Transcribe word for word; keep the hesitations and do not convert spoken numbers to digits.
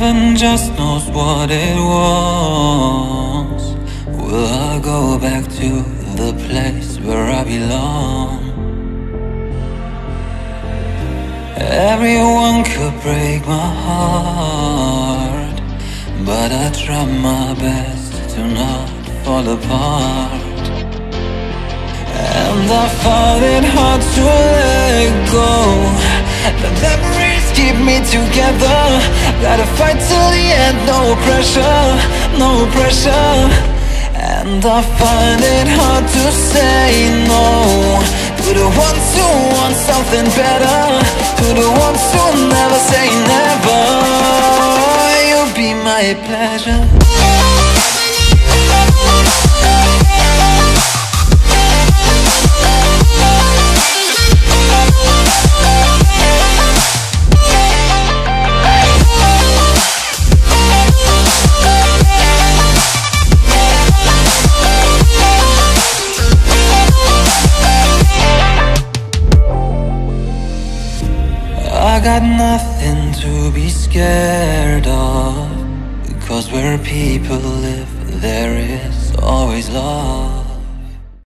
heaven just knows what it wants. Will I go back to the place where I belong? Everyone could break my heart, but I try my best to not fall apart. And I find it hard to let go. The memories keep me together. Gotta fight till the end, no pressure, no pressure. And I find it hard to say no to the ones who want something better, to the ones who never say never. You'll be my pleasure. I got nothing to be scared of, because where people live, there is always love.